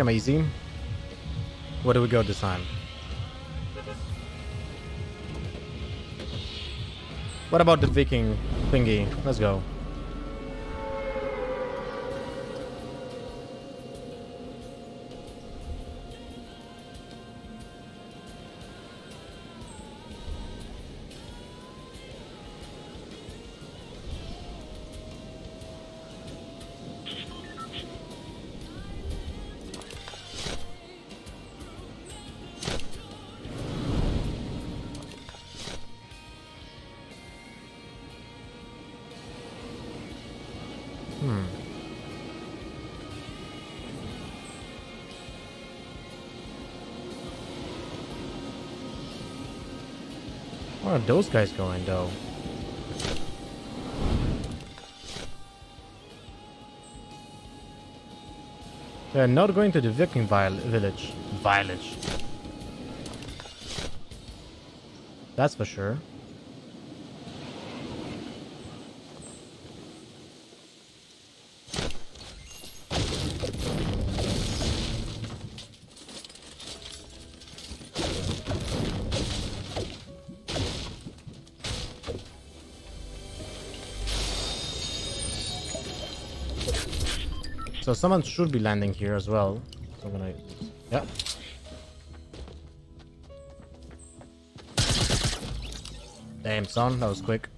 Jamesy. Where do we go this time? What about the Viking thingy? Let's go. Where are those guys going, though? They're not going to the Viking village. Village. That's for sure. So someone should be landing here as well. So I'm gonna... Yeah. Damn, son. That was quick.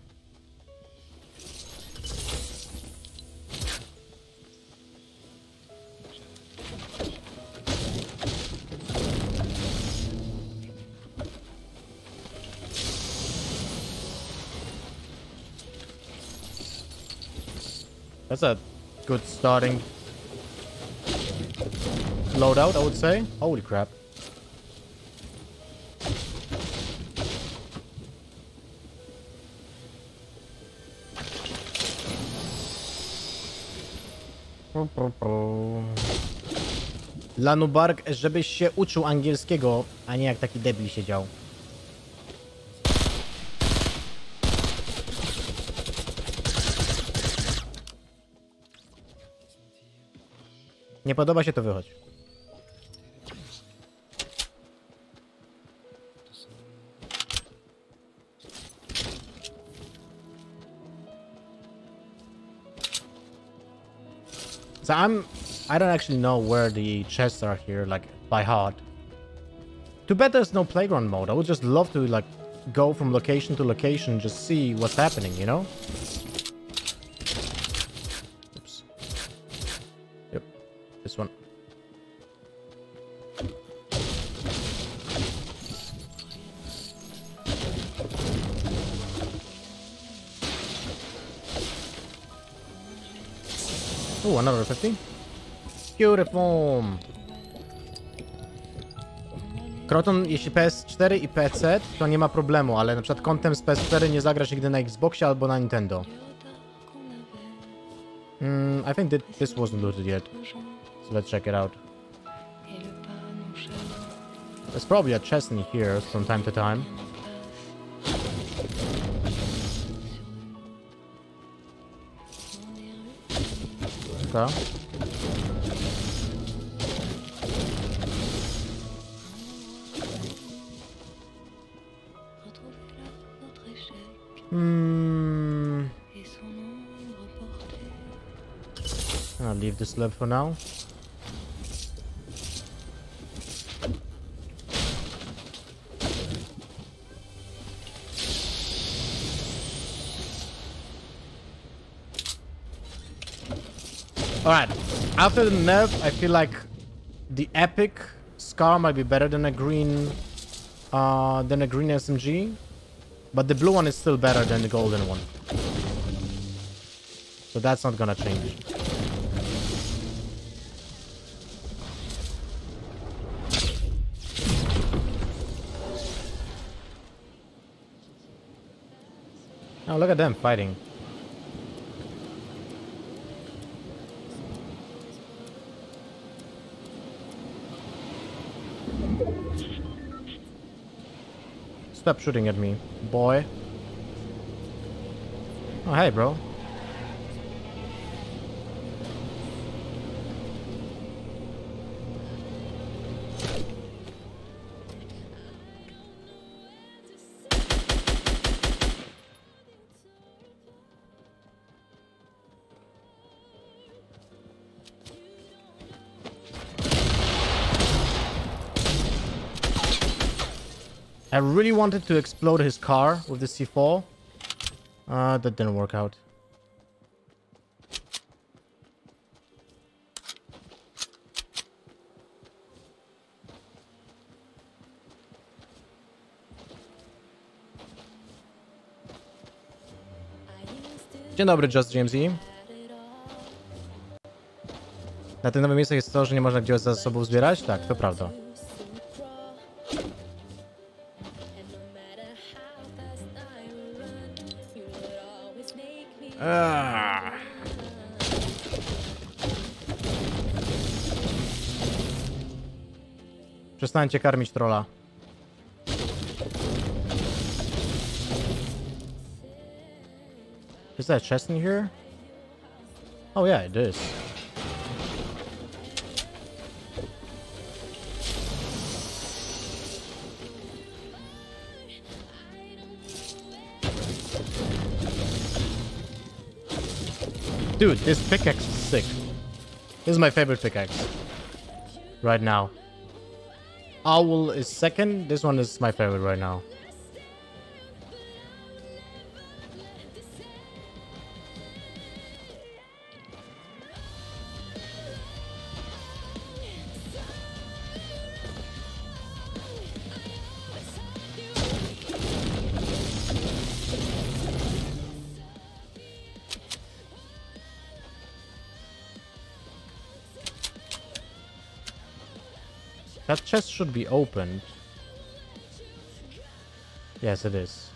That's a good starting... loadout, I would say. Holy crap. Lanubarg, żebyś się uczył angielskiego, a nie jak taki debil siedział. Nie podoba się to, wychodź. So I don't actually know where the chests are here, like, by heart. Too bad there's no playground mode. I would just love to, like, go from location to location, just see what's happening, you know? Oops. Yep. This one. Oh, another 50. Beautiful. Kroton, jeśli PS4 i PC, to nie ma problemu, ale na przykład kontem z PS4 nie zagrasz nigdy na Xboxie albo na Nintendo. I think that this wasn't looted yet. So let's check it out. There's probably a chest in here from time to time. Okay. I'll leave this lab for now. Alright, after the nerf, I feel like the epic scar might be better than a green SMG, but the blue one is still better than the golden one. So that's not gonna change. Oh, look at them fighting. Stop shooting at me, boy. Oh, hey, bro. I really wanted to explode his car with the C4. That didn't work out. Dzień dobry, Just Jamesy. Na tych nowych miejscach jest to, że nie można gdzieś za sobą zbierać? Tak, to prawda. Przestańcie karmić trolla. Is that a chest in here? Oh yeah, it is. Dude, this pickaxe is sick. This is my favorite pickaxe right now. Owl is second. This one is my favorite right now. That chest should be opened. Yes, it is.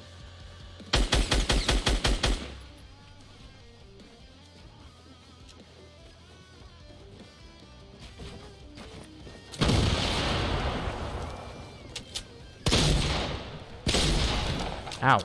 Ow.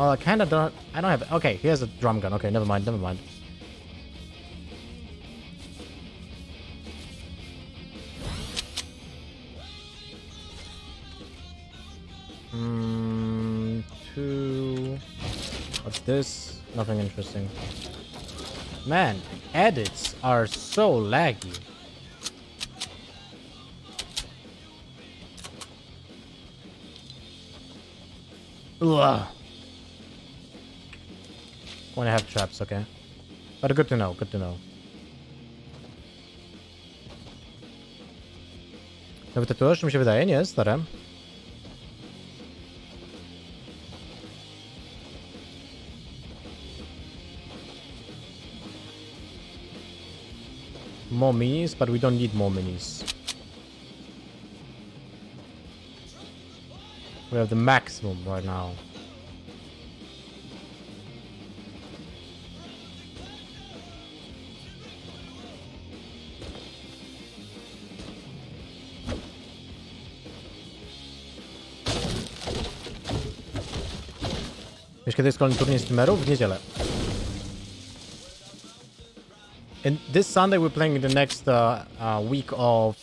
Well, I kind of don't... I don't have... Okay, he has a drum gun. Okay, never mind, never mind. What's this? Nothing interesting. Man, edits are so laggy. Ugh. When I have traps, okay. But good to know, good to know. Nowy tatuaż, mi się wydaje? Nie, stare. More minis, but we don't need more minis. We have the maximum right now. Wiesz, kiedy jest kolejny turniej streamerów? W niedzielę. And this Sunday we're playing the next week of...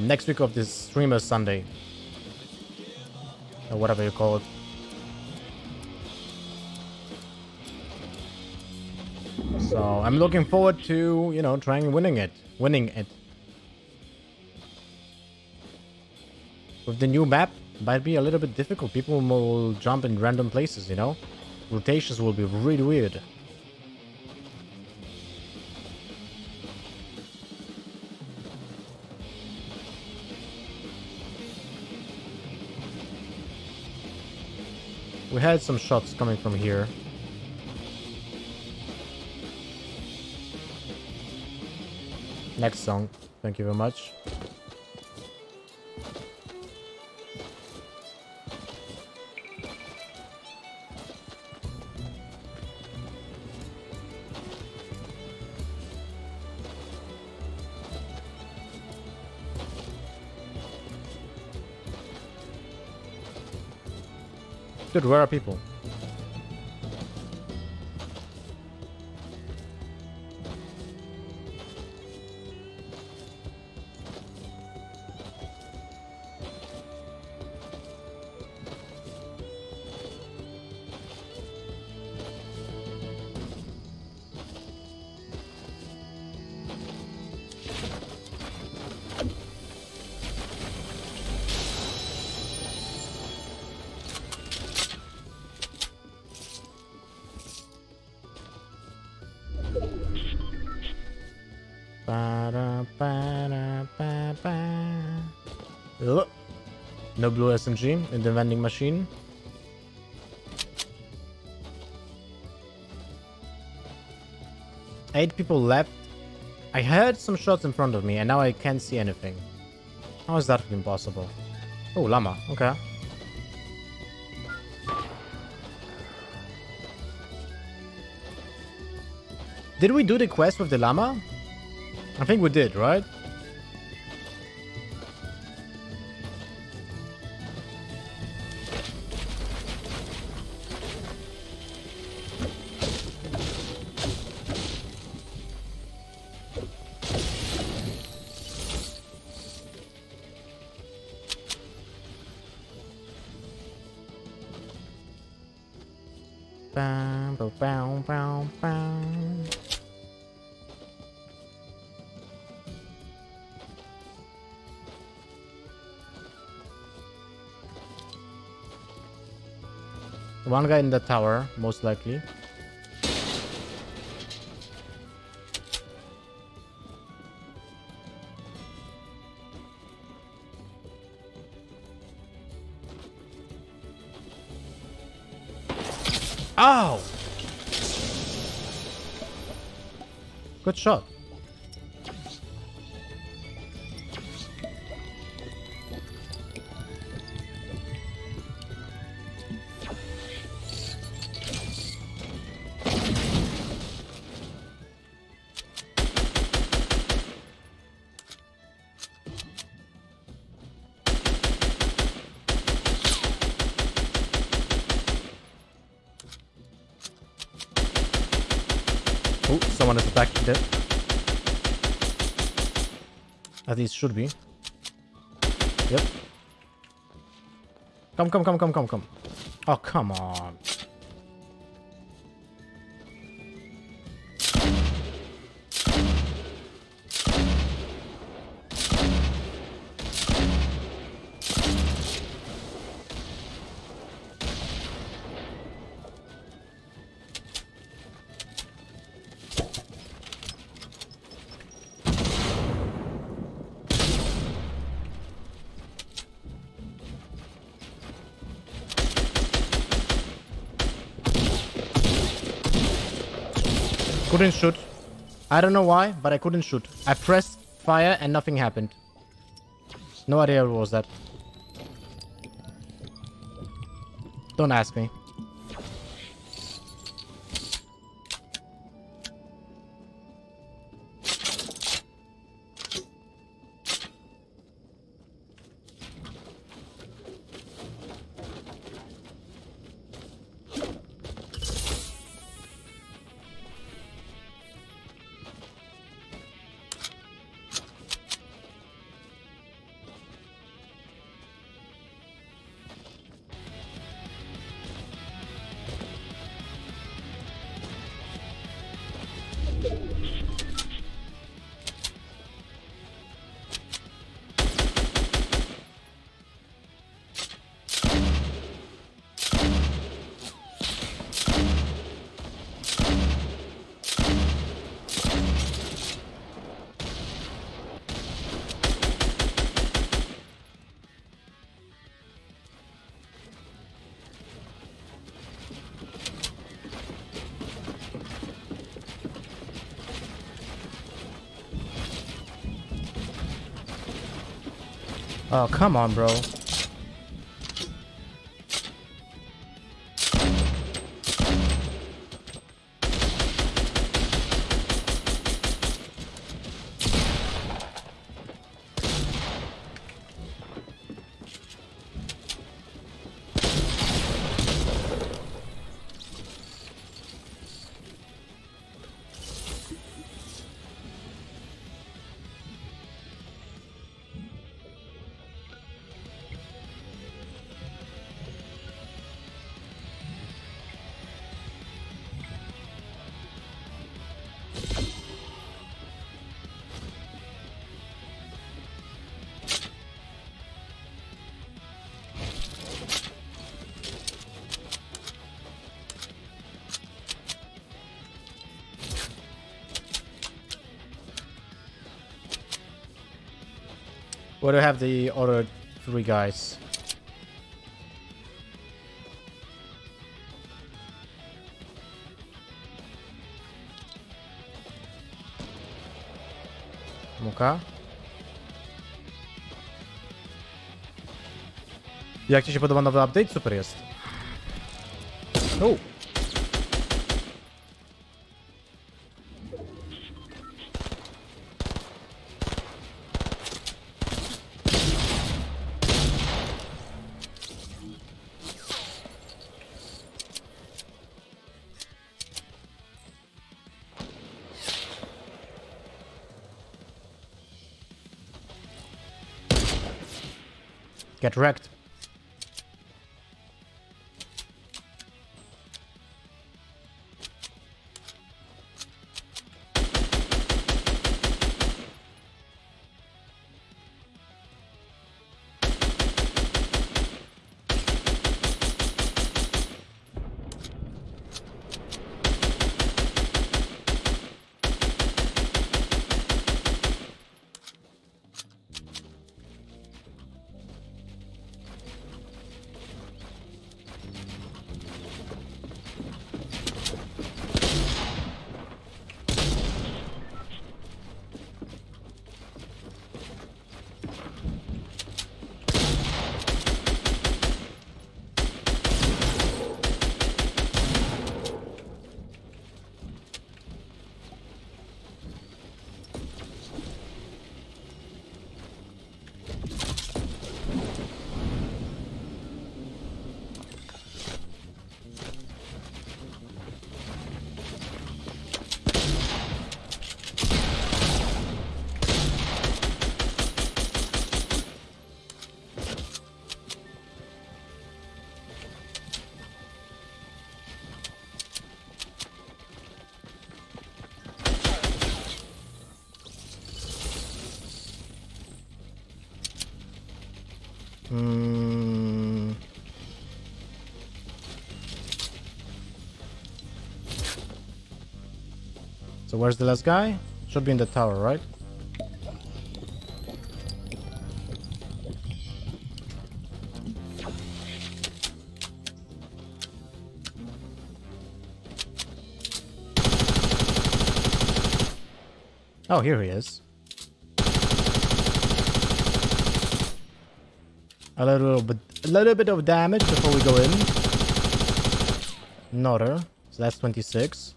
next week of this streamer Sunday. Or whatever you call it. So I'm looking forward to, you know, trying winning it. With the new map, it might be a little bit difficult. People will jump in random places, you know? Rotations will be really weird. We had some shots coming from here. Next song. Thank you very much. Dude, where are people? Look, no blue SMG in the vending machine. Eight people left. I heard some shots in front of me and now I can't see anything. How is that even possible? Oh, llama. Okay. Did we do the quest with the llama? I think we did, right? One guy in the tower, most likely. Ow! Good shot. Someone is back there. At least should be. Yep. Come. Oh, come on. Couldn't shoot. I don't know why, but I couldn't shoot. I pressed fire and nothing happened. No idea what was that. Don't ask me. Oh, come on, bro. What do I have the other three guys? Muka? Jak ci się podoba nowy update? Super jest. O! Get wrecked. So where's the last guy? Should be in the tower, right? Oh, here he is. A little bit of damage before we go in. Another. So that's 26.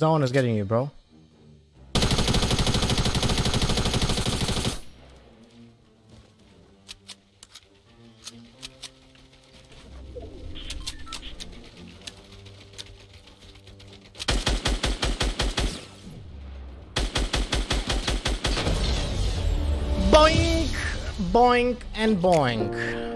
Zone is getting you, bro. Boink, boink, and boink.